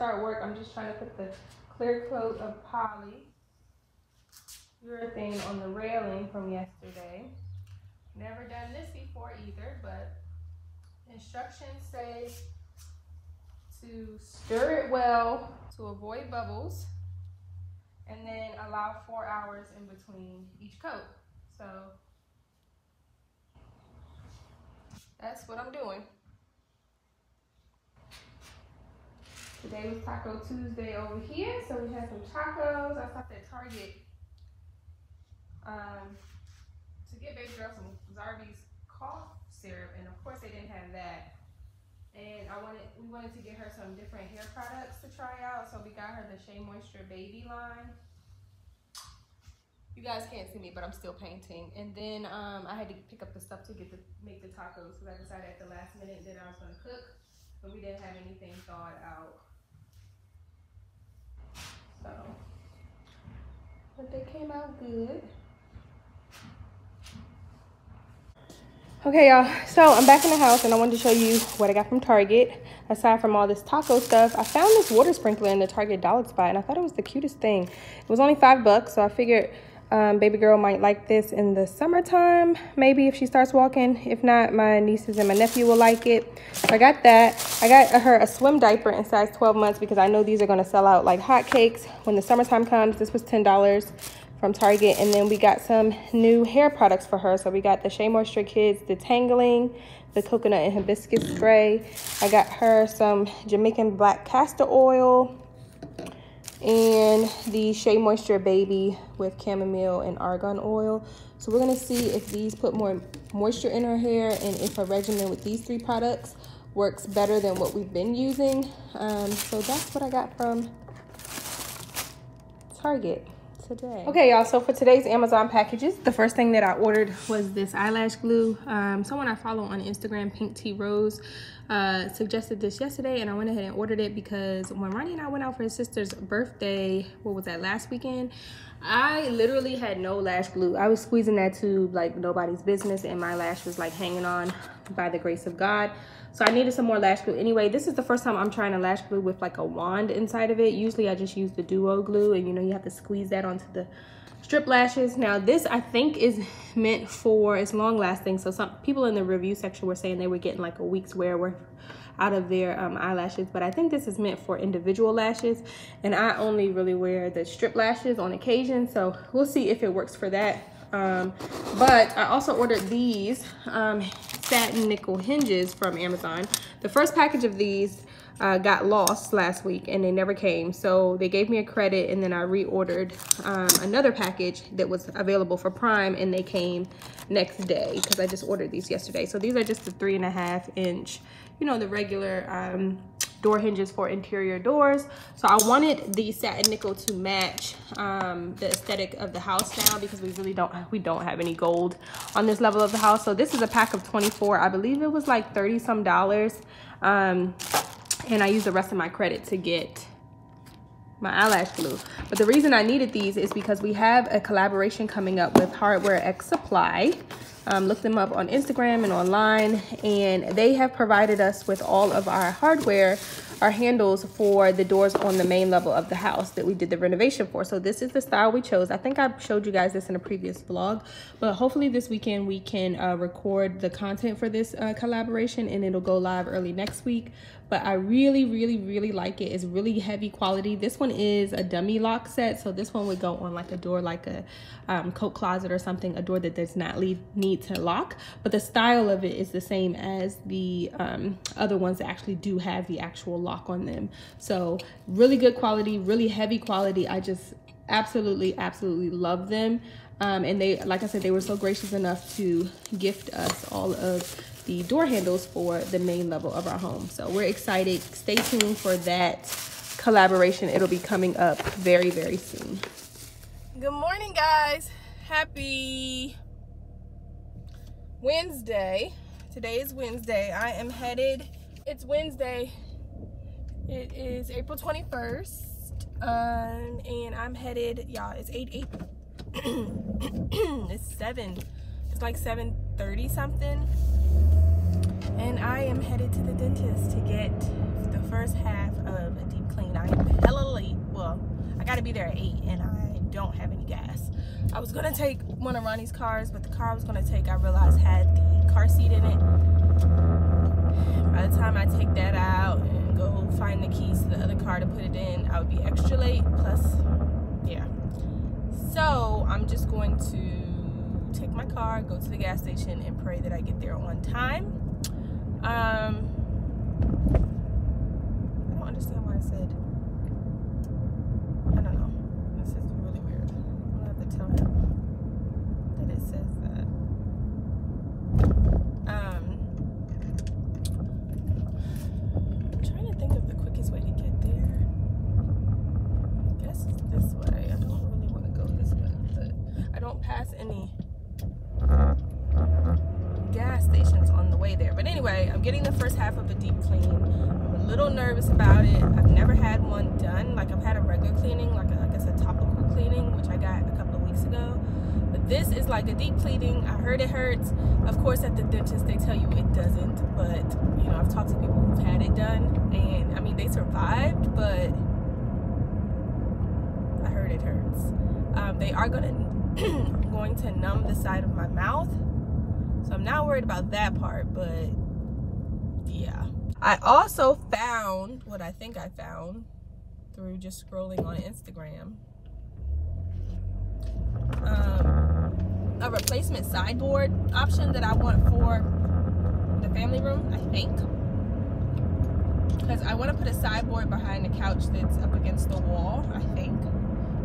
start work, I'm just trying to put the clear coat of polyurethane on the railing from yesterday. Never done this before either, but instructions say to stir it well to avoid bubbles and then allow 4 hours in between each coat. So that's what I'm doing. Today was Taco Tuesday over here, so we had some tacos. I stopped at Target to get baby girl some Zarbi's cough syrup, and of course they didn't have that. And we wanted to get her some different hair products to try out, so we got her the Shea Moisture Baby line. You guys can't see me, but I'm still painting. And then I had to pick up the stuff to make the tacos, because I decided at the last minute that I was going to cook, but we didn't have anything thawed out. So, but they came out good. Okay, y'all, so I'm back in the house and I wanted to show you what I got from Target. Aside from all this taco stuff, I found this water sprinkler in the Target dollar spot, and I thought it was the cutest thing. It was only $5, so I figured baby girl might like this in the summertime, maybe, if she starts walking. If not, my nieces and my nephew will like it. So I got that. I got her a swim diaper in size 12 months because I know these are going to sell out like hotcakes when the summertime comes. This was $10. From Target. And then we got some new hair products for her. So we got the Shea Moisture Kids Detangling, the coconut and hibiscus spray. I got her some Jamaican black castor oil and the Shea Moisture Baby with chamomile and argan oil. So we're gonna see if these put more moisture in her hair and if her regimen with these three products works better than what we've been using. So that's what I got from Target today. Okay, y'all, so for today's Amazon packages, the first thing that I ordered was this eyelash glue. Someone I follow on Instagram, Pink Tea Rose, suggested this yesterday, and I went ahead and ordered it because when Ronnie and I went out for his sister's birthday, what was that, last weekend, I literally had no lash glue. I was squeezing that tube like nobody's business, and my lash was like hanging on by the grace of God. So I needed some more lash glue. Anyway, this is the first time I'm trying to lash glue with like a wand inside of it. Usually I just use the duo glue, and you know, you have to squeeze that onto the strip lashes. Now this, I think, is meant for, it's long lasting. So some people in the review section were saying they were getting like a week's wear worth out of their eyelashes, but I think this is meant for individual lashes, and I only really wear the strip lashes on occasion, so we'll see if it works for that. But I also ordered these satin nickel hinges from Amazon. The first package of these got lost last week and they never came, so they gave me a credit, and then I reordered another package that was available for Prime, and they came next day because I just ordered these yesterday. So these are just the 3.5 inch, you know, the regular door hinges for interior doors. So I wanted the satin nickel to match the aesthetic of the house now, because we really don't have any gold on this level of the house. So this is a pack of 24. I believe it was like $30 some. And I used the rest of my credit to get my eyelash glue. But the reason I needed these is because we have a collaboration coming up with Hardware X Supply. Look them up on Instagram and online, and they have provided us with all of our hardware, our handles for the doors on the main level of the house that we did the renovation for. So this is the style we chose. I think I showed you guys this in a previous vlog, but hopefully this weekend we can record the content for this collaboration, and it'll go live early next week. But I really, really, really like it. It's really heavy quality. This one is a dummy lock set, so this one would go on like a door, like a coat closet or something, a door that does not need to lock. But the style of it is the same as the other ones that actually do have the actual lock on them. So really good quality, really heavy quality. I just absolutely, absolutely love them. And they, like I said, they were so gracious enough to gift us all of the door handles for the main level of our home. So we're excited. Stay tuned for that collaboration. It'll be coming up very, very soon. Good morning, guys. Happy Wednesday. Today is Wednesday. I am headed. It's Wednesday. It is April 21st. And I'm headed, y'all, it's 8. It's 7. It's like 7:30 something. And I am headed to the dentist to get the first half of a deep clean. to be there at 8 and I don't have any gas. I was going to take one of Ronnie's cars, but the car I was going to take, I realized, had the car seat in it. By the time I take that out and go find the keys to the other car to put it in, I would be extra late. Plus, yeah. So I'm just going to take my car, go to the gas station, and pray that I get there on time. I don't understand why I said, I don't know. This is really weird. I'm gonna have to tell him that it says that. I'm trying to think of the quickest way to get there. I guess it's this way. I don't really want to go this way, but I don't pass any gas stations on the way there. But anyway, I'm getting the first half of a deep clean. I'm a little nervous about it. I've never had one done. Like, I've had a regular cleaning, like I guess a topical cleaning, which I got a couple of weeks ago. But this is like a deep cleaning. I heard it hurts. Of course, at the dentist, they tell you it doesn't. But, you know, I've talked to people who've had it done. And, I mean, they survived, but I heard it hurts. They are going to numb the side of my mouth. So I'm not worried about that part, but yeah. I also found what I think I found through just scrolling on Instagram. A replacement sideboard option that I want for the family room, I think. Because I want to put a sideboard behind the couch that's up against the wall, I think.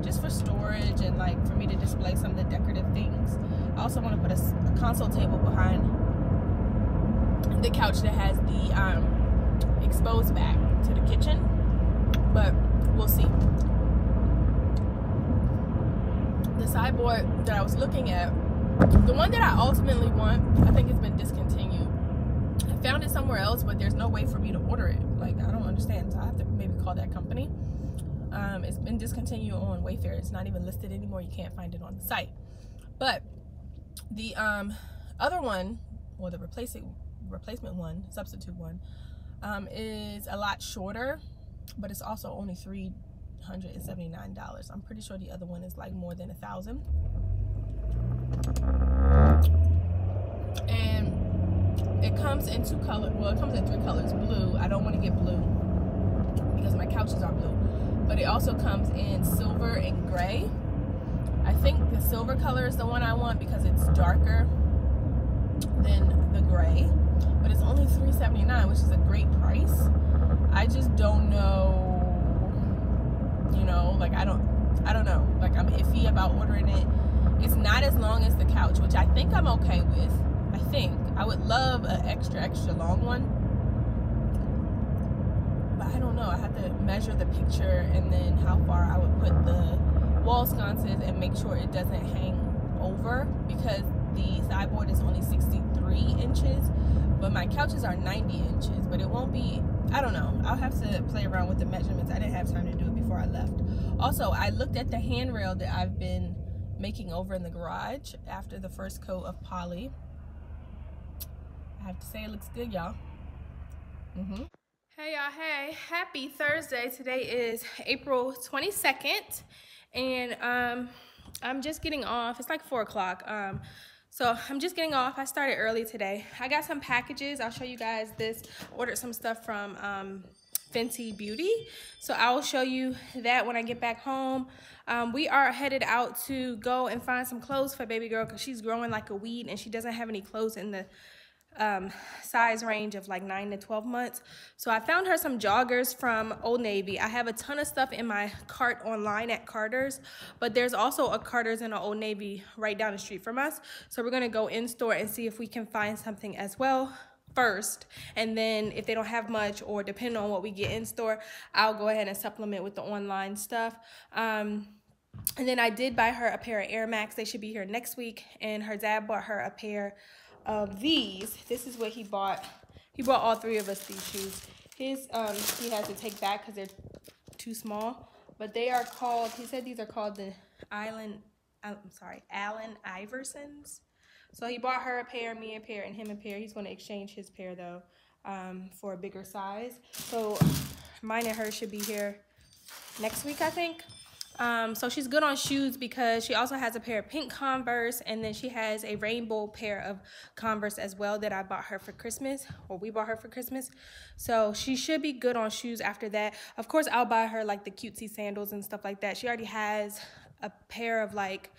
Just for storage and like for me to display some of the decorative things. I also want to put a console table behind the couch that has the exposed back to the kitchen, but we'll see. The sideboard that I was looking at, the one that I ultimately want, I think it's been discontinued. I found it somewhere else, but there's no way for me to order it. Like, I don't understand, so I have to maybe call that company. It's been discontinued on Wayfair. It's not even listed anymore. You can't find it on the site. But the other one, or the replacement one, substitute one, is a lot shorter, but it's also only $379. I'm pretty sure the other one is like more than 1,000. And it comes in two colors. Well, it comes in three colors. Blue. I don't want to get blue because my couches are blue. But it also comes in silver and gray. I think the silver color is the one I want because it's darker than the gray. But it's only $379, which is a great price. I just don't know, you know, like I don't know. Like, I'm iffy about ordering it. It's not as long as the couch, which I think I'm okay with. I think. I would love an extra long one. But I don't know. I have to measure the picture and then how far I would put the wall sconces and make sure it doesn't hang over, because the sideboard is only 63 inches, but my couches are 90 inches, but it won't be, I don't know. I'll have to play around with the measurements. I didn't have time to do it before I left. Also, I looked at the handrail that I've been making over in the garage after the first coat of poly. I have to say it looks good, y'all. Hey y'all, hey, happy Thursday. Today is April 22nd, and I'm just getting off. It's like 4 o'clock, so I'm just getting off. I started early today. I got some packages. I'll show you guys this. I ordered some stuff from Fenty Beauty, so I will show you that when I get back home. We are headed out to go and find some clothes for baby girl, because she's growing like a weed, and she doesn't have any clothes in the size range of like 9 to 12 months. So I found her some joggers from Old Navy. I have a ton of stuff in my cart online at Carter's, but there's also a Carter's and an Old Navy right down the street from us. So we're gonna go in store and see if we can find something as well first, and then if they don't have much, or depending on what we get in store, I'll go ahead and supplement with the online stuff. And then I did buy her a pair of Air Max. They should be here next week, and her dad bought her a pair of these. This is what he bought. He bought all three of us these shoes. His he has to take back because they're too small, but they are called, he said these are called the Allen Iversons. So he bought her a pair, me a pair, and him a pair. He's going to exchange his pair though, for a bigger size. So mine and her should be here next week, I think. So she's good on shoes because she also has a pair of pink Converse, and then she has a rainbow pair of Converse as well that I bought her for Christmas, or we bought her for Christmas. So she should be good on shoes after that. Of course, I'll buy her like the cutesy sandals and stuff like that. She already has a pair of like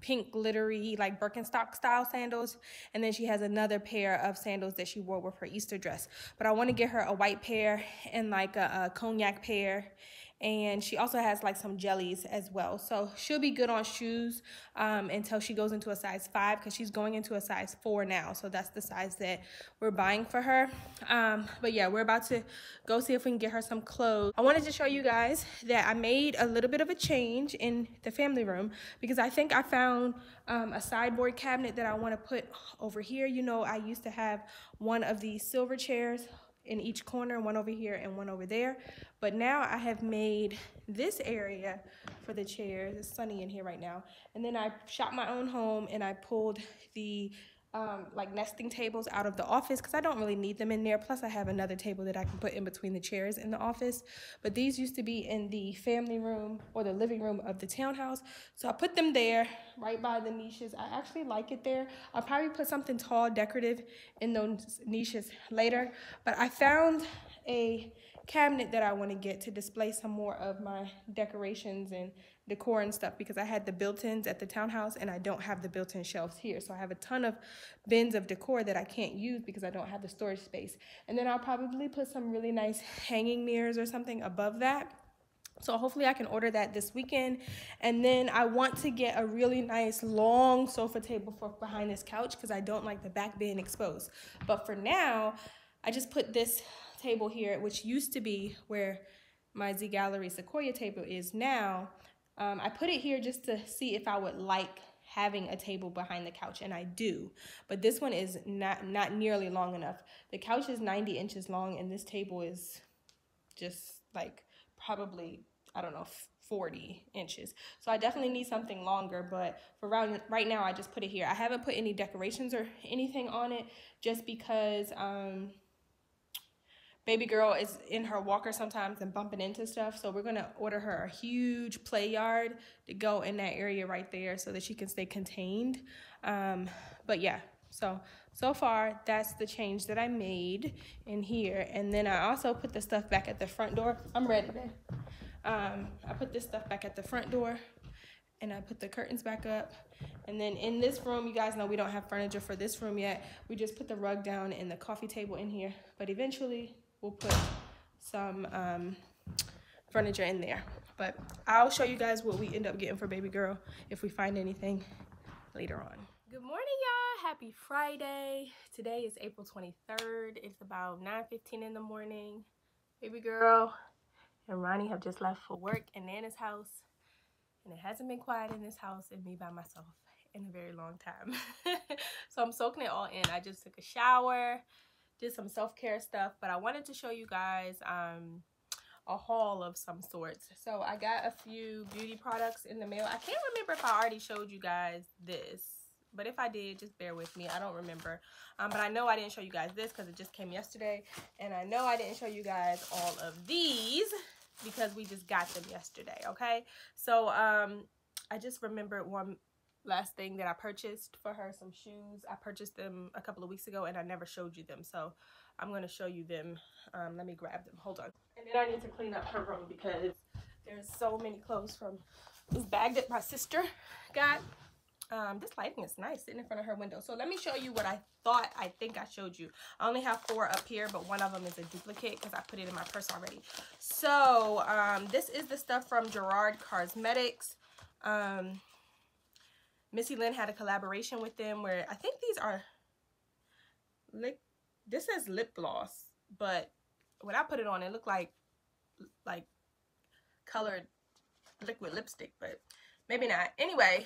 pink glittery like Birkenstock style sandals, and then she has another pair of sandals that she wore with her Easter dress. But I want to get her a white pair and like a cognac pair, and she also has like some jellies as well. So she'll be good on shoes until she goes into a size 5, because she's going into a size 4 now. So that's the size that we're buying for her. But yeah, we're about to go see if we can get her some clothes. I wanted to show you guys that I made a little bit of a change in the family room, because I think I found a sideboard cabinet that I want to put over here. You know, I used to have one of these silver chairs in each corner, one over here and one over there. But now I have made this area for the chairs. It's sunny in here right now. And then I shot my own home and I pulled the like nesting tables out of the office, because I don't really need them in there. Plus I have another table that I can put in between the chairs in the office. But these used to be in the family room or the living room of the townhouse. So I put them there right by the niches. I actually like it there. I'll probably put something tall decorative in those niches later. But I found a cabinet that I want to get to display some more of my decorations and decor and stuff, because I had the built-ins at the townhouse and I don't have the built-in shelves here. So I have a ton of bins of decor that I can't use because I don't have the storage space. And then I'll probably put some really nice hanging mirrors or something above that. So hopefully I can order that this weekend. And then I want to get a really nice long sofa table for behind this couch, because I don't like the back being exposed. But for now, I just put this table here, which used to be where my Z Gallery Sequoia table is now. I put it here just to see if I would like having a table behind the couch, and I do. But this one is not nearly long enough. The couch is 90 inches long, and this table is just like probably, I don't know, 40 inches. So I definitely need something longer, but for right now, I just put it here. I haven't put any decorations or anything on it, just because baby girl is in her walker sometimes and bumping into stuff. So we're going to order her a huge play yard to go in that area right there so that she can stay contained. But yeah, so far that's the change that I made in here. And then I also put the stuff back at the front door. I'm ready, babe. I put this stuff back at the front door, and I put the curtains back up. And then in this room, you guys know we don't have furniture for this room yet. We just put the rug down and the coffee table in here. But eventually, we'll put some furniture in there. But I'll show you guys what we end up getting for baby girl if we find anything later on. Good morning, y'all. Happy Friday. Today is April 23rd. It's about 9:15 in the morning. Baby girl and Ronnie have just left for work in Nana's house. And it hasn't been quiet in this house and me by myself in a very long time. So I'm soaking it all in. I just took a shower, did some self-care stuff, but I wanted to show you guys a haul of some sorts. So I got a few beauty products in the mail. I can't remember if I already showed you guys this, but if I did, just bear with me. I don't remember. But I know I didn't show you guys this because it just came yesterday, and I know I didn't show you guys all of these because we just got them yesterday, okay? So I just remembered one last thing that I purchased for her, some shoes. I purchased them a couple of weeks ago and I never showed you them, so I'm gonna show you them. Let me grab them, hold on. And then I need to clean up her room because there's so many clothes from this bag that my sister got. This lighting is nice sitting in front of her window. So let me show you what I think I showed you. I only have 4 up here, but one of them is a duplicate because I put it in my purse already. So this is the stuff from Gerard Cosmetics. Missy Lynn had a collaboration with them where I think these are this is lip gloss, but when I put it on it looked like colored liquid lipstick, but maybe not. Anyway,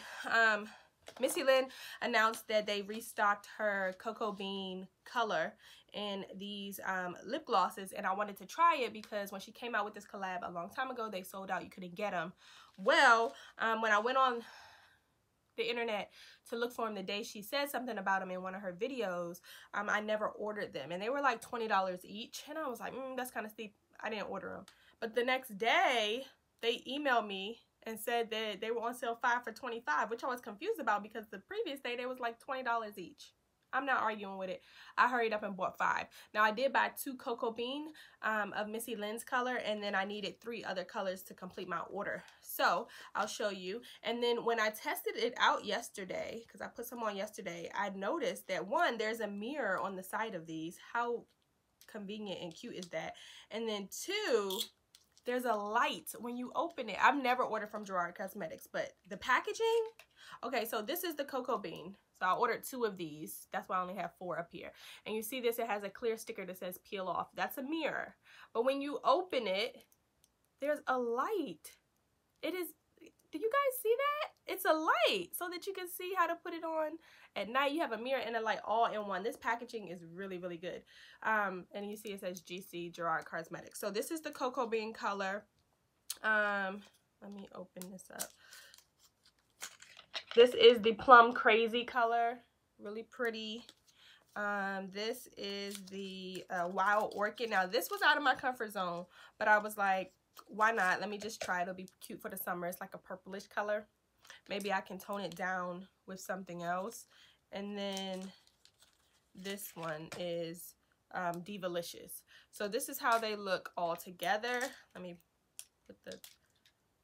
Missy Lynn announced that they restocked her cocoa bean color in these lip glosses, and I wanted to try it because when she came out with this collab a long time ago, they sold out. You couldn't get them. Well, when I went on the internet to look for them the day she said something about them in one of her videos, I never ordered them, and they were like $20 each, and I was like, that's kind of steep. I didn't order them. But the next day, they emailed me and said that they were on sale 5 for $25, which I was confused about because the previous day they was like $20 each. I'm not arguing with it. I hurried up and bought 5. Now, I did buy 2 Cocoa Bean of Missy Lynn's color, and then I needed 3 other colors to complete my order. So, I'll show you. And then when I tested it out yesterday, because I put some on yesterday, I noticed that, one, there's a mirror on the side of these. How convenient and cute is that? And then, 2, there's a light when you open it. I've never ordered from Gerard Cosmetics, but the packaging. Okay, so this is the Cocoa Bean. So I ordered 2 of these. That's why I only have 4 up here. And you see this, it has a clear sticker that says peel off. That's a mirror. But when you open it, there's a light. It is, do you guys see that? It's a light so that you can see how to put it on at night. You have a mirror and a light all in one. This packaging is really, really good. And you see it says GC Gerard Cosmetics. So this is the Cocoa Bean color. Let me open this up. This is the Plum Crazy color, really pretty. This is the Wild Orchid. Now, this was out of my comfort zone, but I was like, why not? Let me just try it. It'll be cute for the summer. It's like a purplish color. Maybe I can tone it down with something else. And then this one is Divalicious. So this is how they look all together. Let me put the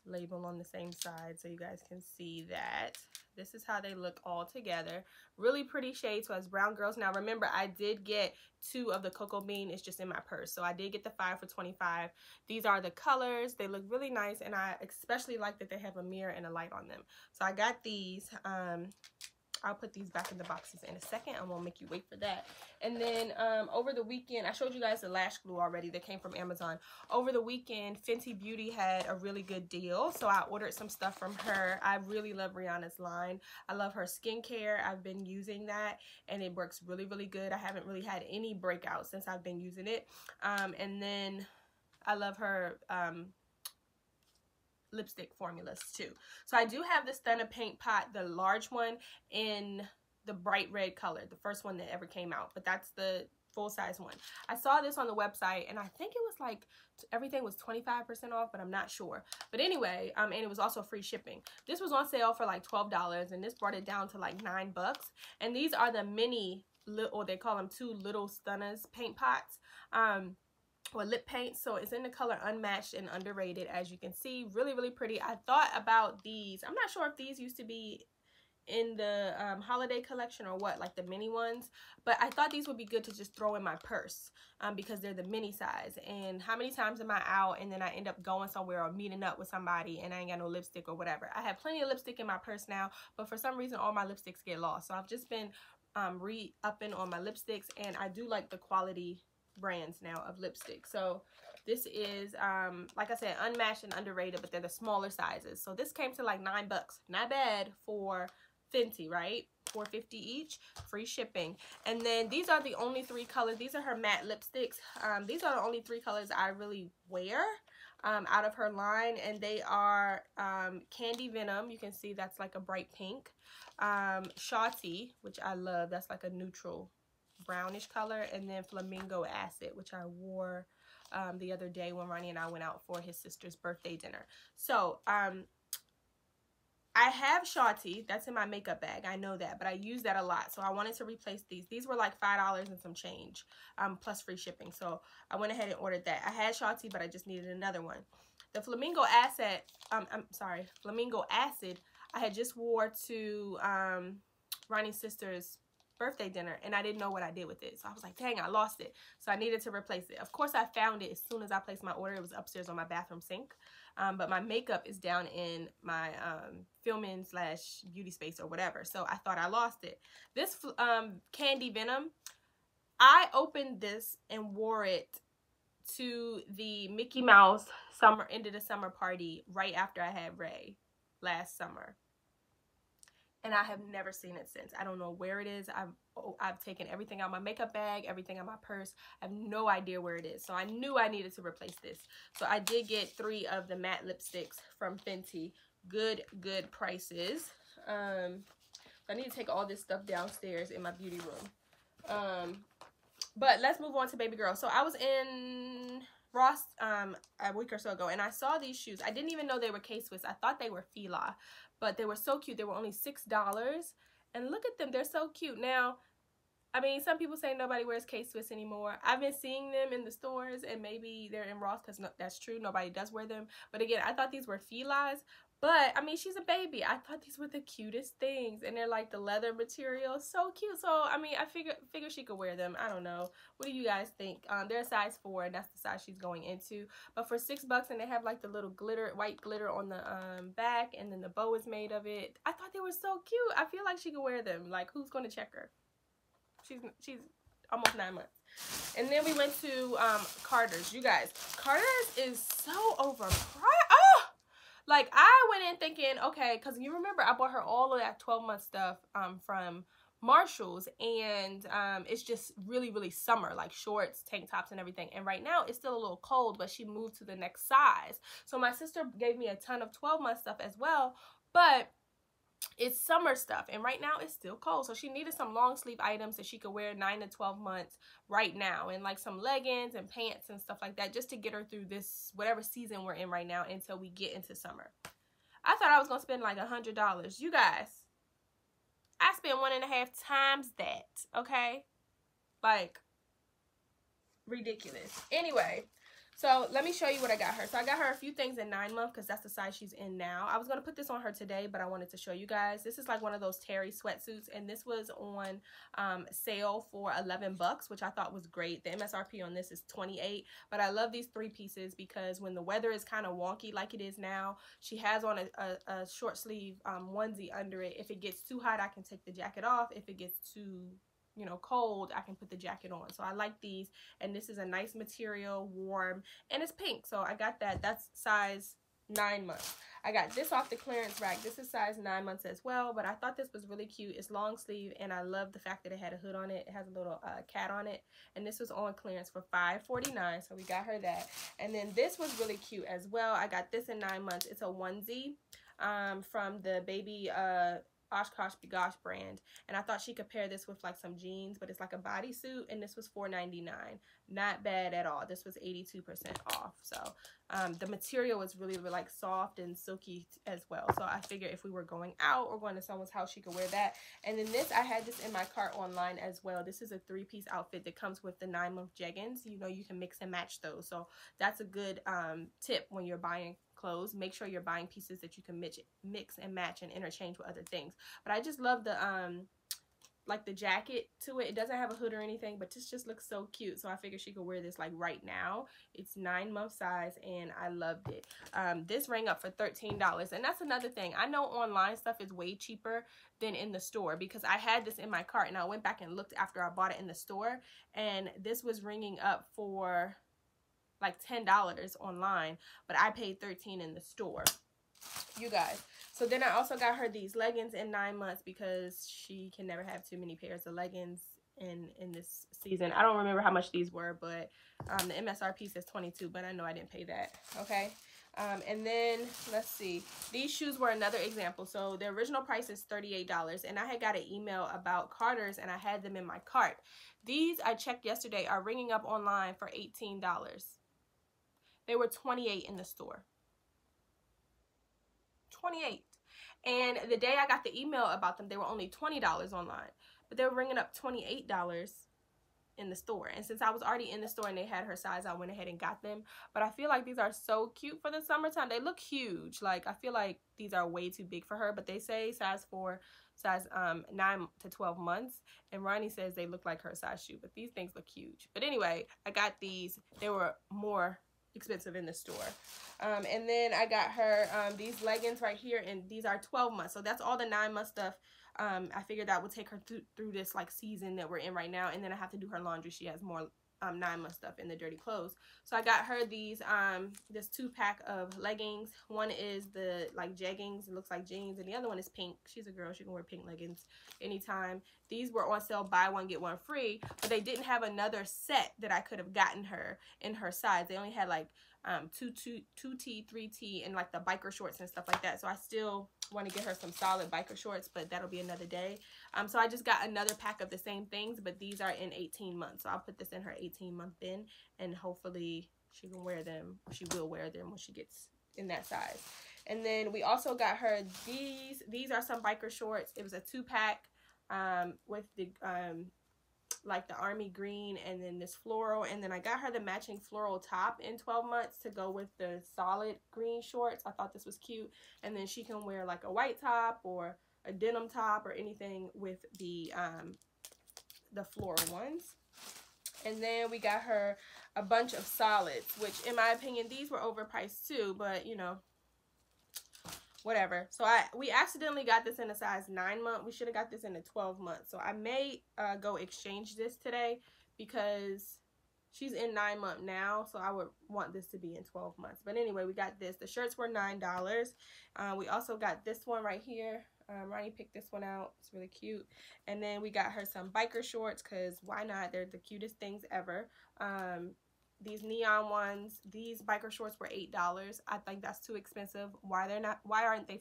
label on the same side so you guys can see that. This is how they look all together. Really pretty shade. So as brown girls, now remember, I did get 2 of the Cocoa Bean. It's just in my purse. So I did get the 5 for $25. These are the colors. They look really nice, and I especially like that they have a mirror and a light on them. So I got these. I'll put these back in the boxes in a second. I won't make you wait for that. And then over the weekend, I showed you guys the lash glue already that came from Amazon. Over the weekend, Fenty Beauty had a really good deal, so I ordered some stuff from her. I really love Rihanna's line. I love her skincare. I've been using that, and it works really, really good. I haven't really had any breakouts since I've been using it. And then I love her lipstick formulas too. So I do have this Stunna Paint Pot, the large one, in the bright red color, the first one that ever came out, but that's the full-size one. I saw this on the website, and I think it was like everything was 25% off, but I'm not sure. But anyway, and it was also free shipping. This was on sale for like $12, and this brought it down to like $9. And these are the mini little, or they call them 2 little Stunna's paint pots. Or lip paint. So it's in the color Unmatched and Underrated, as you can see. Really, really pretty. I thought about these. I'm not sure if these used to be in the holiday collection or what, like the mini ones, but I thought these would be good to just throw in my purse because they're the mini size. And how many times am I out and then I end up going somewhere or meeting up with somebody and I ain't got no lipstick or whatever? I have plenty of lipstick in my purse now, but for some reason all my lipsticks get lost. So I've just been re-upping on my lipsticks, and I do like the quality brands now of lipstick. So this is like I said, Unmatched and Underrated, but they're the smaller sizes. So this came to like $9. Not bad for Fenty, right? $4.50 each, free shipping. And then these are the only 3 colors. These are her matte lipsticks. These are the only 3 colors I really wear out of her line, and they are Candy Venom. You can see that's like a bright pink. Shawty, which I love, that's like a neutral brownish color, and then Flamingo Acid, which I wore the other day when Ronnie and I went out for his sister's birthday dinner. So I have Shawty, that's in my makeup bag, I know that, but I use that a lot, so I wanted to replace these. These were like $5 and some change, plus free shipping, so I went ahead and ordered that. I had Shawty, but I just needed another one. The Flamingo Acid, I'm sorry, Flamingo Acid, I had just wore to Ronnie's sister's birthday dinner, and I didn't know what I did with it, so I was like, dang, I lost it. So I needed to replace it. Of course, I found it as soon as I placed my order. It was upstairs on my bathroom sink, but my makeup is down in my filming / beauty space or whatever, so I thought I lost it. This Candy Venom, I opened this and wore it to the Mickey Mouse summer, end of the summer party right after I had Ray last summer. And I have never seen it since. I don't know where it is. I've taken everything out of my makeup bag, everything out of my purse. I have no idea where it is. So I knew I needed to replace this. So I did get 3 of the matte lipsticks from Fenty. Good prices. I need to take all this stuff downstairs in my beauty room. But let's move on to baby girl. So I was in Ross a week or so ago, and I saw these shoes. I didn't even know they were K-Swiss. I thought they were Fila, but they were so cute. They were only $6, and look at them. They're so cute. Now, I mean, some people say nobody wears K-Swiss anymore. I've been seeing them in the stores, and maybe they're in Ross because that's true. Nobody does wear them. But again, I thought these were Fila's. But, I mean, she's a baby. I thought these were the cutest things. And they're like the leather material. So cute. So, I mean, I figure she could wear them. I don't know. What do you guys think? They're a size 4, and that's the size she's going into. But for $6, and they have like the little glitter, white glitter on the back. And then the bow is made of it. I thought they were so cute. I feel like she could wear them. Like, who's going to check her? She's almost 9 months. And then we went to Carter's. You guys, Carter's is so overpriced. Like, I went in thinking, okay, because you remember I bought her all of that 12-month stuff from Marshall's, and it's just really, really summer, like shorts, tank tops, and everything. And right now, it's still a little cold, but she moved to the next size. So my sister gave me a ton of 12-month stuff as well, but it's summer stuff, and right now it's still cold. So she needed some long sleeve items that she could wear 9 to 12 months right now, and like some leggings and pants and stuff like that, just to get her through this whatever season we're in right now until we get into summer. I thought I was gonna spend like $100. You guys, I spent 1.5 times that, okay? Like, ridiculous. Anyway, so let me show you what I got her. So I got her a few things in 9 months because that's the size she's in now. I was going to put this on her today, but I wanted to show you guys. This is like one of those terry sweatsuits, and this was on sale for $11, which I thought was great. The MSRP on this is $28, but I love these 3 pieces because when the weather is kind of wonky like it is now, she has on a short sleeve onesie under it. If it gets too hot, I can take the jacket off. If it gets too, you know, cold, I can put the jacket on. So I like these, and this is a nice material, warm, and it's pink. So I got that. That's size 9 months. I got this off the clearance rack. This is size 9 months as well, but I thought this was really cute. It's long sleeve, and I love the fact that it had a hood on it. It has a little cat on it, and this was on clearance for $5.49, so we got her that. And then this was really cute as well. I got this in 9 months. It's a onesie from the baby Kosh Bigosh brand, and I thought she could pair this with like some jeans, but it's like a bodysuit, and this was $4.99. Not bad at all. This was 82% off. So the material was really, really like soft and silky as well. So I figured if we were going out or going to someone's house, she could wear that. And then this, I had this in my cart online as well. This is a 3-piece outfit that comes with the 9-month jeggings. You know, you can mix and match those. So that's a good tip when you're buying clothes. Make sure you're buying pieces that you can mix and match and interchange with other things. But I just love the like the jacket to it. It doesn't have a hood or anything, but this just looks so cute. So I figured she could wear this like right now. It's 9 month size, and I loved it. This rang up for $13, and that's another thing. I know online stuff is way cheaper than in the store because I had this in my cart, and I went back and looked after I bought it in the store, and this was ringing up for like $10 online, but I paid $13 in the store, you guys. So then I also got her these leggings in 9 months because she can never have too many pairs of leggings in this season. I don't remember how much these were, but the MSRP says $22, but I know I didn't pay that, okay? And then let's see, these shoes were another example. So the original price is $38, and I had got an email about Carter's, and I had them in my cart. These, I checked yesterday, are ringing up online for $18. They were $28 in the store. $28. And the day I got the email about them, they were only $20 online. But they were ringing up $28 in the store. And since I was already in the store and they had her size, I went ahead and got them. But I feel like these are so cute for the summertime. They look huge. Like, I feel like these are way too big for her. But they say size 4, size 9 to 12 months. And Ronnie says they look like her size shoe. But these things look huge. But anyway, I got these. They were more expensive in the store. And then I got her these leggings right here, and these are 12 months, so that's all the 9 month stuff. I figured that would take her through this like season that we're in right now, and then I have to do her laundry. She has more 9 month stuff in the dirty clothes. So I got her these this 2-pack of leggings. One is the like jeggings, it looks like jeans, and the other one is pink. She's a girl, she can wear pink leggings anytime. These were on sale, buy one get one free, but they didn't have another set that I could have gotten her in her size. They only had like 2T, 3T, and like the biker shorts and stuff like that. So I still want to get her some solid biker shorts, but that'll be another day. So I just got another pack of the same things, but these are in 18 months. So I'll put this in her 18-month bin, and hopefully She can wear them. She will wear them when she gets in that size. And then we also got her these. These are some biker shorts. It was a 2-pack with the like the army green and then this floral. And then I got her the matching floral top in 12 months to go with the solid green shorts. I thought this was cute. And then she can wear like a white top or a denim top or anything with the floral ones. And then we got her a bunch of solids, which in my opinion, these were overpriced too, but you know, whatever. So we accidentally got this in a size 9 month. We should have got this in a 12 month. So I may go exchange this today because she's in 9 month now. So I would want this to be in 12 months. But anyway, we got this. The shirts were $9. We also got this one right here. Ronnie picked this one out. It's really cute. And then we got her some biker shorts because why not? They're the cutest things ever. These neon ones, these biker shorts were $8. I think that's too expensive. Why aren't they $5?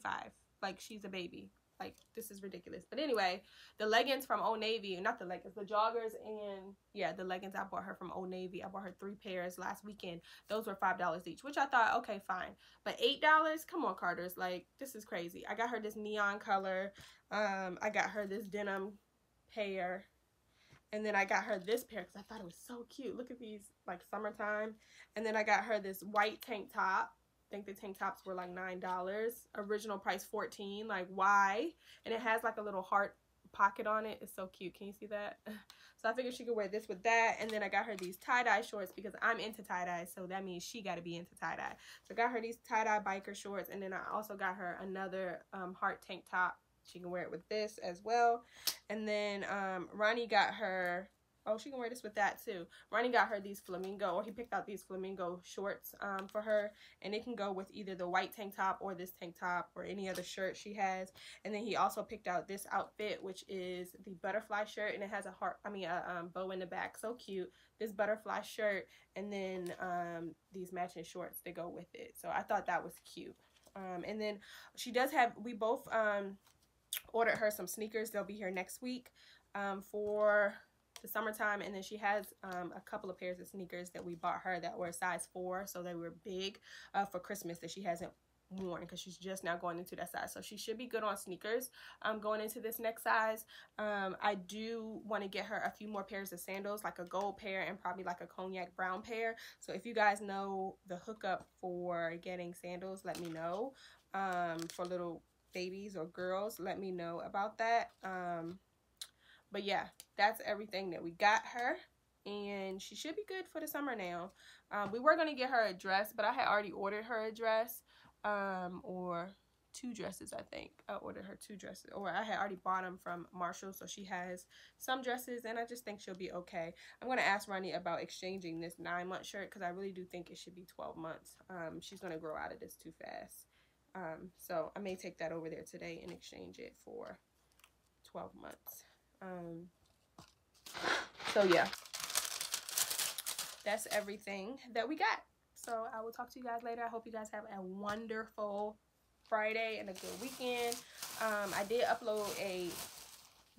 Like, she's a baby. Like, this is ridiculous. But anyway, the leggings from Old Navy, not the leggings, the joggers, and yeah, the leggings I bought her from Old Navy. I bought her 3 pairs last weekend. Those were $5 each, which I thought, okay, fine. But $8? Come on, Carter's. Like, this is crazy. I got her this neon color. I got her this denim pair. And then I got her this pair because I thought it was so cute. Look at these, like, summertime. And then I got her this white tank top. I think the tank tops were like $9, original price $14. Like, why? And it has like a little heart pocket on it. It's so cute. Can you see that? So I figured she could wear this with that. And then I got her these tie-dye shorts because I'm into tie-dye, so that means she got to be into tie-dye. So I got her these tie-dye biker shorts, and then I also got her another heart tank top. She can wear it with this as well. And then Ronnie got her, oh, she can wear this with that too. Ronnie got her these flamingo, or he picked out these flamingo shorts for her. And it can go with either the white tank top or this tank top or any other shirt she has. And then he also picked out this outfit, which is the butterfly shirt. And it has a heart, I mean, a bow in the back. So cute. This butterfly shirt. And then these matching shorts that go with it. So I thought that was cute. And then she does have, we both ordered her some sneakers. They'll be here next week for the summertime. And then she has a couple of pairs of sneakers that we bought her that were size 4, so they were big for Christmas that she hasn't worn because she's just now going into that size. So she should be good on sneakers going into this next size. I do want to get her a few more pairs of sandals, like a gold pair and probably like a cognac brown pair. So if you guys know the hookup for getting sandals, let me know. For little babies or girls, let me know about that. But yeah, that's everything that we got her, and she should be good for the summer now. We were going to get her a dress, but I had already ordered her a dress, or 2 dresses, I think. I ordered her 2 dresses, or I had already bought them from Marshall, so she has some dresses, and I just think she'll be okay. I'm going to ask Ronnie about exchanging this 9-month shirt because I really do think it should be 12 months. She's going to grow out of this too fast. So I may take that over there today and exchange it for 12 months. So yeah, that's everything that we got. So I will talk to you guys later. I hope you guys have a wonderful Friday and a good weekend. I did upload a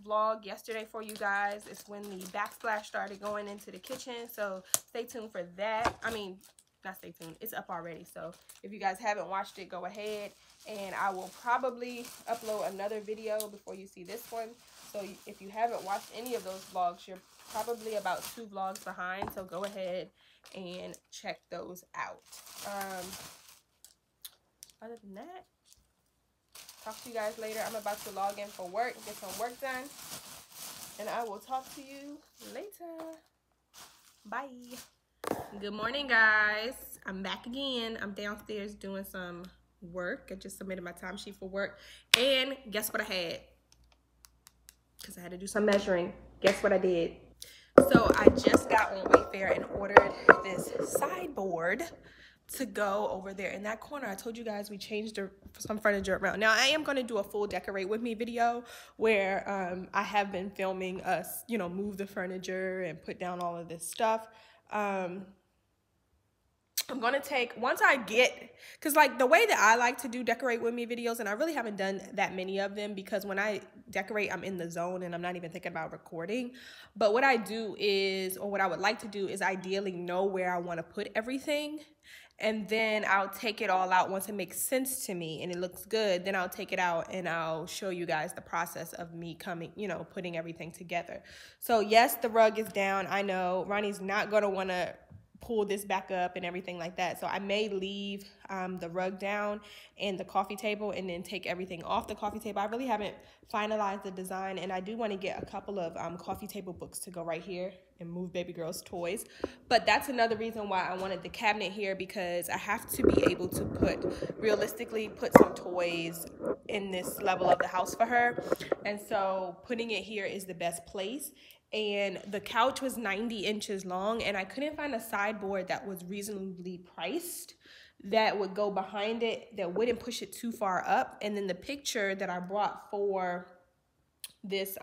vlog yesterday for you guys. It's when the backsplash started going into the kitchen. So stay tuned for that. I mean, not stay tuned. It's up already. So if you guys haven't watched it, go ahead. And I will probably upload another video before you see this one. So if you haven't watched any of those vlogs, you're probably about 2 vlogs behind. So go ahead and check those out. Other than that, talk to you guys later. I'm about to log in for work, get some work done. And I will talk to you later. Bye. Good morning, guys. I'm back again. I'm downstairs doing some work. I just submitted my timesheet for work. And guess what I had? Because I had to do some measuring. Guess what I did? So I just got on Wayfair and ordered this sideboard to go over there in that corner. I told you guys we changed some furniture around. Now I am going to do a full decorate with me video where I have been filming us, you know, move the furniture and put down all of this stuff. I'm going to take, once I get, because like the way that I like to do decorate with me videos, and I really haven't done that many of them because when I decorate, I'm in the zone and I'm not even thinking about recording. But what I do is, or what I would like to do is ideally know where I want to put everything. And then I'll take it all out once it makes sense to me and it looks good. Then I'll take it out and I'll show you guys the process of me coming, you know, putting everything together. So yes, the rug is down. I know Ronnie's not going to want to pull this back up and everything like that. So I may leave the rug down and the coffee table and then take everything off the coffee table. I really haven't finalized the design, and I do want to get a couple of coffee table books to go right here and move baby girl's toys. But that's another reason why I wanted the cabinet here, because I have to be able to realistically put some toys in this level of the house for her. And so putting it here is the best place. And the couch was 90 inches long, and I couldn't find a sideboard that was reasonably priced that would go behind it, that wouldn't push it too far up. And then the picture that I brought for this,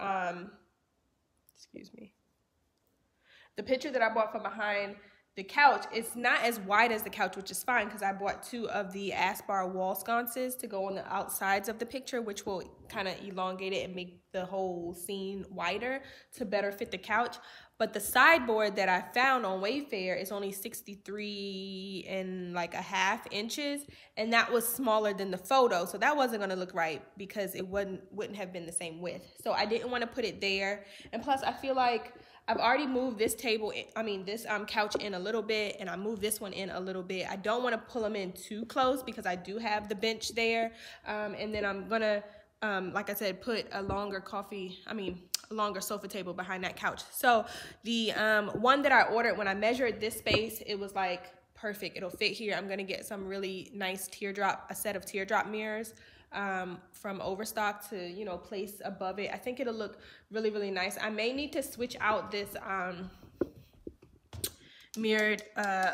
excuse me, the picture that I bought from behind the couch, it's not as wide as the couch, which is fine, because I bought two of the Aspar wall sconces to go on the outsides of the picture, which will kind of elongate it and make the whole scene wider to better fit the couch. But the sideboard that I found on Wayfair is only 63.5 inches, and that was smaller than the photo, so that wasn't going to look right because it wouldn't have been the same width. So I didn't want to put it there, and plus I feel like I've already moved this table, this couch in a little bit, and I moved this one in a little bit. I don't want to pull them in too close because I do have the bench there, and then I'm gonna, like I said, put a longer sofa table behind that couch. So the one that I ordered, when I measured this space, it was like perfect. It'll fit here. I'm gonna get some really nice a set of teardrop mirrors from Overstock to, you know, place above it. I think it'll look really, really nice. I may need to switch out this mirrored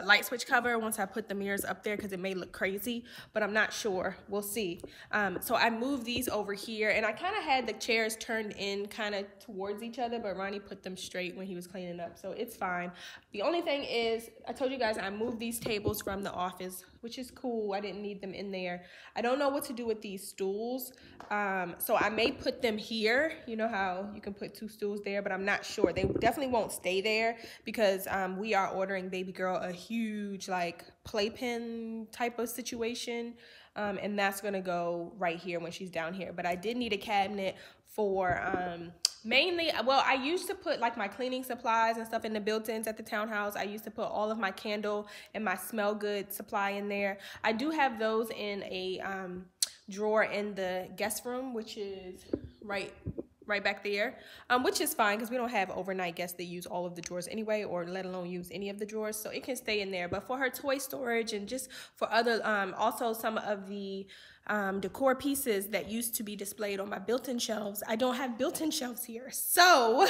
light switch cover once I put the mirrors up there, because it may look crazy, but I'm not sure. We'll see. So I moved these over here, and I kind of had the chairs turned in kind of towards each other, but Ronnie put them straight when he was cleaning up, so it's fine. The only thing is, I told you guys I moved these tables from the office, which is cool. I didn't need them in there. I don't know what to do with these stools, so I may put them here. You know how you can put two stools there, but I'm not sure. They definitely won't stay there because we are ordering baby girl a huge like playpen type of situation, and that's gonna go right here when she's down here. But I did need a cabinet for mainly, well, I used to put like my cleaning supplies and stuff in the built-ins at the townhouse. I used to put all of my candle and my smell good supply in there. I do have those in a drawer in the guest room, which is right back there, which is fine because we don't have overnight guests that use all of the drawers anyway, or let alone use any of the drawers, so it can stay in there. But for her toy storage and just for other, also some of the decor pieces that used to be displayed on my built-in shelves, I don't have built-in shelves here. So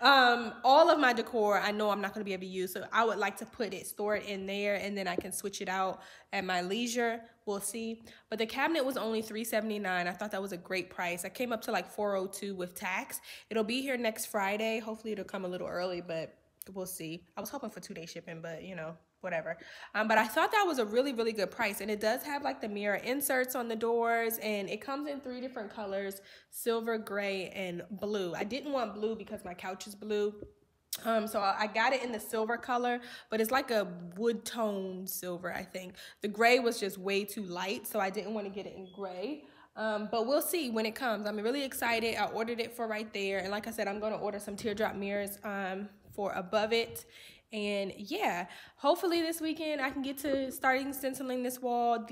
all of my decor, I know I'm not gonna be able to use, so I would like to store it in there, and then I can switch it out at my leisure. We'll see. But the cabinet was only $379. I thought that was a great price. I came up to like $402 with tax. It'll be here next Friday. Hopefully it'll come a little early, but we'll see. I was hoping for two-day shipping, but you know, whatever. But I thought that was a really, really good price. And it does have like the mirror inserts on the doors, and it comes in three different colors: silver, gray, and blue. I didn't want blue because my couch is blue. So I got it in the silver color, but it's like a wood tone silver, I think. The gray was just way too light, so I didn't want to get it in gray. But we'll see when it comes. I'm really excited. I ordered it for right there. And like I said, I'm going to order some teardrop mirrors for above it. And yeah, hopefully this weekend I can get to starting stenciling this wall.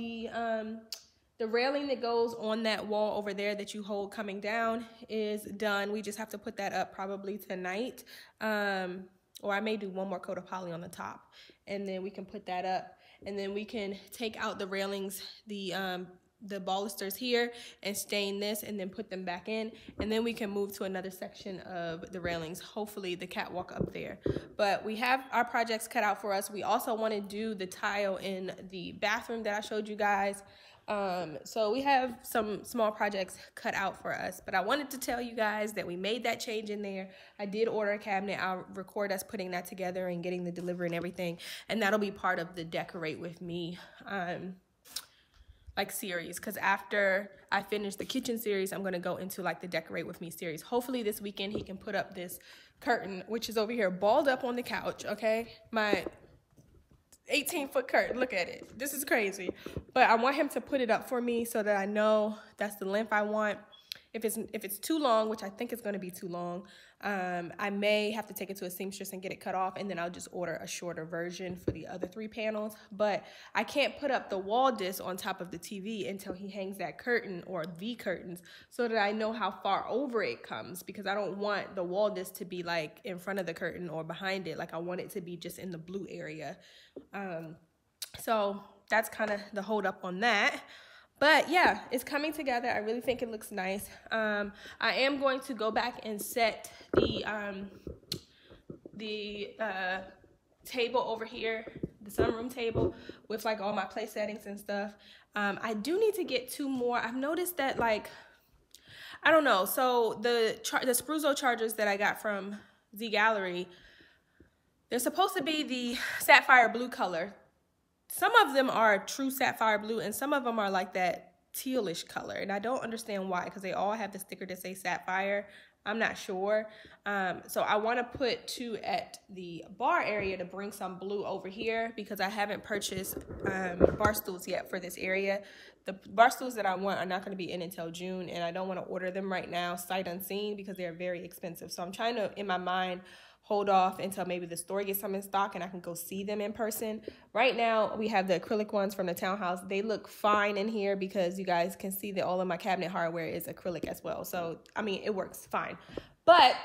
The railing that goes on that wall over there that you hold coming down is done. We just have to put that up probably tonight. Or I may do one more coat of poly on the top, and then we can put that up. And then we can take out the railings, the balusters here, and stain this, and then put them back in, and then we can move to another section of the railings, hopefully the catwalk up there. But we have our projects cut out for us. We also want to do the tile in the bathroom that I showed you guys. So we have some small projects cut out for us, but I wanted to tell you guys that we made that change in there. I did order a cabinet. I'll record us putting that together and getting the delivery and everything, and that'll be part of the Decorate With Me like series, because after I finish the kitchen series, I'm gonna go into like the Decorate With Me series. Hopefully this weekend he can put up this curtain, which is over here balled up on the couch, okay? My 18-foot curtain, look at it. This is crazy. But I want him to put it up for me so that I know that's the length I want. If it's too long, which I think it's gonna be too long, I may have to take it to a seamstress and get it cut off, and then I'll just order a shorter version for the other three panels. But I can't put up the wall disc on top of the TV until he hangs that curtain or the curtains so that I know how far over it comes, because I don't want the wall disc to be like in front of the curtain or behind it. Like, I want it to be just in the blue area. So that's kind of the hold up on that. But yeah, it's coming together. I really think it looks nice. I am going to go back and set the table over here, the sunroom table, with like all my place settings and stuff. I do need to get two more. I've noticed that, like, I don't know. So the Spruzzo chargers that I got from Z Gallery, they're supposed to be the sapphire blue color. Some of them are true sapphire blue, and some of them are like that tealish color. And I don't understand why, because they all have the sticker that say sapphire. I'm not sure. So I want to put two at the bar area to bring some blue over here, because I haven't purchased bar stools yet for this area. The bar stools that I want are not going to be in until June, and I don't want to order them right now, sight unseen, because they're very expensive. So I'm trying to, in my mind, hold off until maybe the store gets some in stock and I can go see them in person. Right now, we have the acrylic ones from the townhouse. They look fine in here, because you guys can see that all of my cabinet hardware is acrylic as well. So, I mean, it works fine. But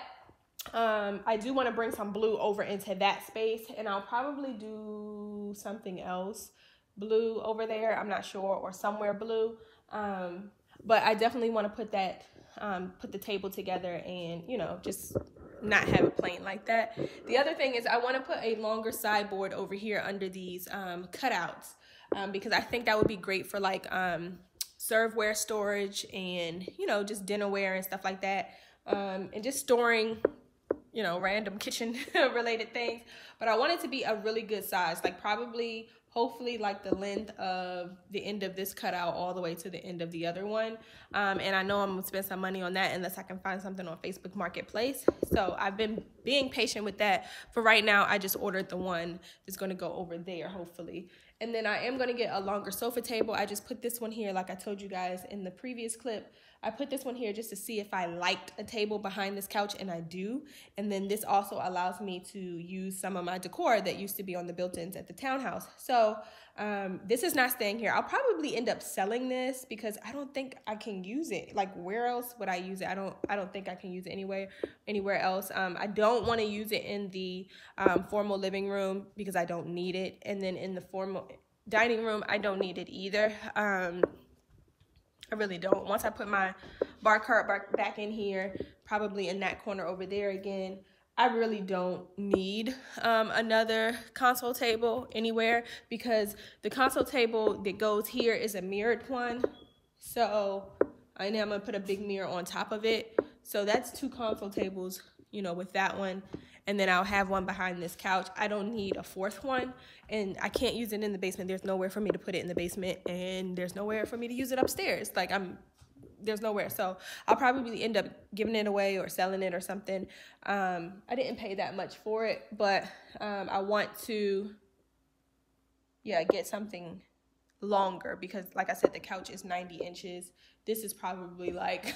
I do want to bring some blue over into that space, and I'll probably do something else blue over there. I'm not sure, or somewhere blue. But I definitely want to put that, put the table together and, you know, just not have it plain like that. The other thing is I want to put a longer sideboard over here under these cutouts, because I think that would be great for like serveware storage and, you know, just dinnerware and stuff like that, and just storing, you know, random kitchen related things. But I want it to be a really good size, like probably, hopefully, like the length of the end of this cutout all the way to the end of the other one. And I know I'm gonna spend some money on that unless I can find something on Facebook Marketplace. So I've been being patient with that. For right now, I just ordered the one that's gonna go over there, hopefully. And then I am gonna get a longer sofa table. I just put this one here, like I told you guys in the previous clip. I put this one here just to see if I liked a table behind this couch, and I do. And then this also allows me to use some of my decor that used to be on the built-ins at the townhouse. So this is not staying here. I'll probably end up selling this because I don't think I can use it. Like, where else would I use it? I don't think I can use it anywhere else. I don't want to use it in the formal living room because I don't need it. And then in the formal dining room, I don't need it either. I really don't. Once I put my bar cart back in here, probably in that corner over there again, I really don't need another console table anywhere, because the console table that goes here is a mirrored one. So I know I'm gonna put a big mirror on top of it. So that's two console tables, you know, with that one. And then I'll have one behind this couch. I don't need a fourth one, and I can't use it in the basement. There's nowhere for me to put it in the basement, and there's nowhere for me to use it upstairs. Like, there's nowhere. So I'll probably end up giving it away or selling it or something. I didn't pay that much for it, but I want to, yeah, get something longer, because like I said, the couch is 90 inches. This is probably like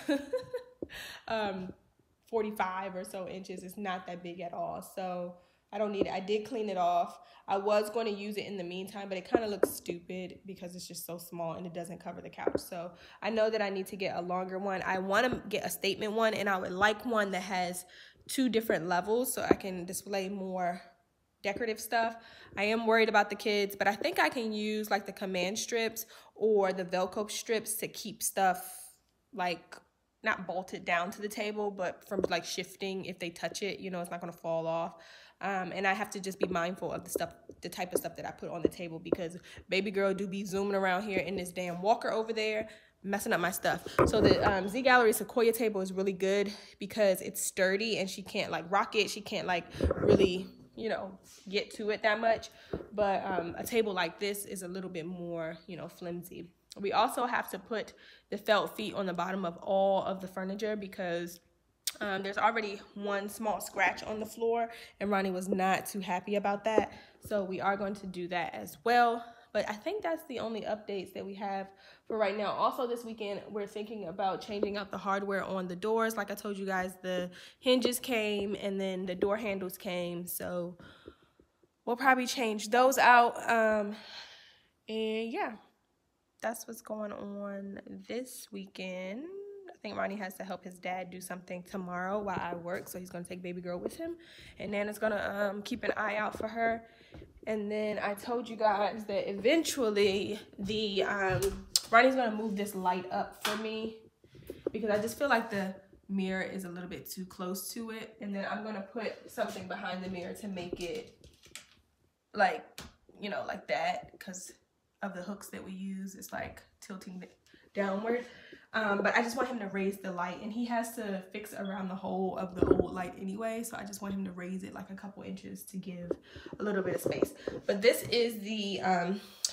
45 or so inches. It's not that big at all, so I don't need it. I did clean it off. I was going to use it in the meantime, but it kind of looks stupid because it's just so small and it doesn't cover the couch. So I know that I need to get a longer one. I want to get a statement one, and I would like one that has two different levels so I can display more decorative stuff. I am worried about the kids, but I think I can use like the command strips or the Velcro strips to keep stuff like not bolted down to the table, but from like shifting if they touch it, you know, it's not going to fall off. And I have to just be mindful of the stuff, the type of stuff that I put on the table, because baby girl do be zooming around here in this damn walker over there, messing up my stuff. So the Z Gallery Sequoia table is really good because it's sturdy and she can't like rock it. She can't like really, you know, get to it that much. But a table like this is a little bit more, you know, flimsy. We also have to put the felt feet on the bottom of all of the furniture because there's already one small scratch on the floor and Ronnie was not too happy about that. So we are going to do that as well. But I think that's the only updates that we have for right now. Also this weekend, we're thinking about changing out the hardware on the doors. Like I told you guys, the hinges came and then the door handles came. So we'll probably change those out. And yeah, that's what's going on this weekend. I think Ronnie has to help his dad do something tomorrow while I work. So he's going to take baby girl with him. And Nana's going to keep an eye out for her. And then I told you guys that eventually the Ronnie's gonna move this light up for me because I just feel like the mirror is a little bit too close to it. And then I'm gonna put something behind the mirror to make it like, you know, like that, because of the hooks that we use. It's like tilting downward. But I just want him to raise the light, and he has to fix around the hole of the old light anyway. So I just want him to raise it like a couple inches to give a little bit of space. But this is the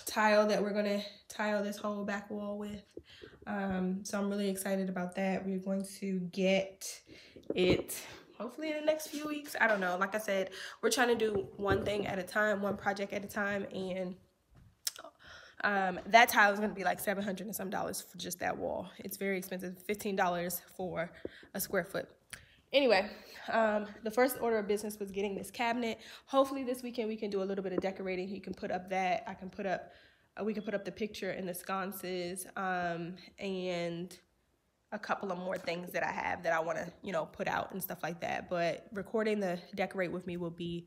tile that we're gonna tile this whole back wall with. So I'm really excited about that. We're going to get it hopefully in the next few weeks. I don't know, like I said, we're trying to do one thing at a time, one project at a time. And that tile is going to be like $700 and some for just that wall. It's very expensive, $15 for a square foot. Anyway, the first order of business was getting this cabinet. Hopefully this weekend we can do a little bit of decorating. You can put up that, I can put up, we can put up the picture and the sconces, and a couple of more things that I have that I want to, you know, put out and stuff like that. But recording the decorate with me will be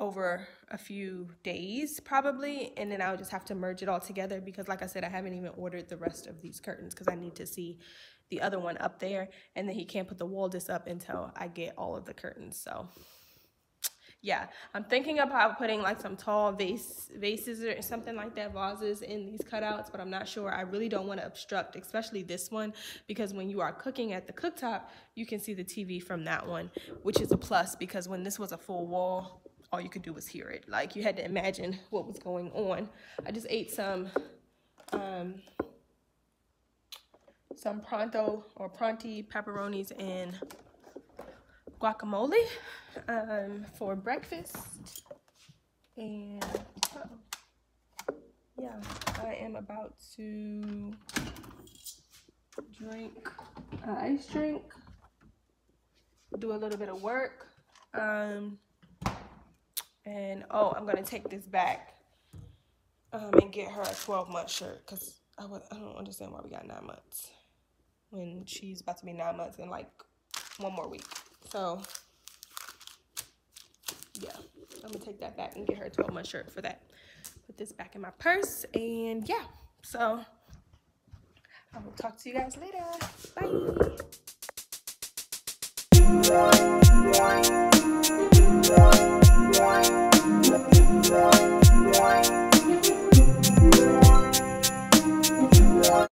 over a few days probably, and then I'll just have to merge it all together because, like I said, I haven't even ordered the rest of these curtains because I need to see the other one up there, and then he can't put the wall disc up until I get all of the curtains. So yeah, I'm thinking about putting like some tall vases or something like that, vases in these cutouts, but I'm not sure. I really don't want to obstruct, especially this one, because when you are cooking at the cooktop, you can see the TV from that one, which is a plus, because when this was a full wall, all you could do was hear it. Like, you had to imagine what was going on. I just ate some pronti pepperonis and guacamole for breakfast. And yeah, I am about to drink an ice drink, do a little bit of work. And, oh, I'm going to take this back and get her a 12-month shirt, because I don't understand why we got 9 months when she's about to be 9 months in, like, one more week. So, yeah, I'm going to take that back and get her a 12-month shirt for that. Put this back in my purse, and, yeah, so I will talk to you guys later. Bye.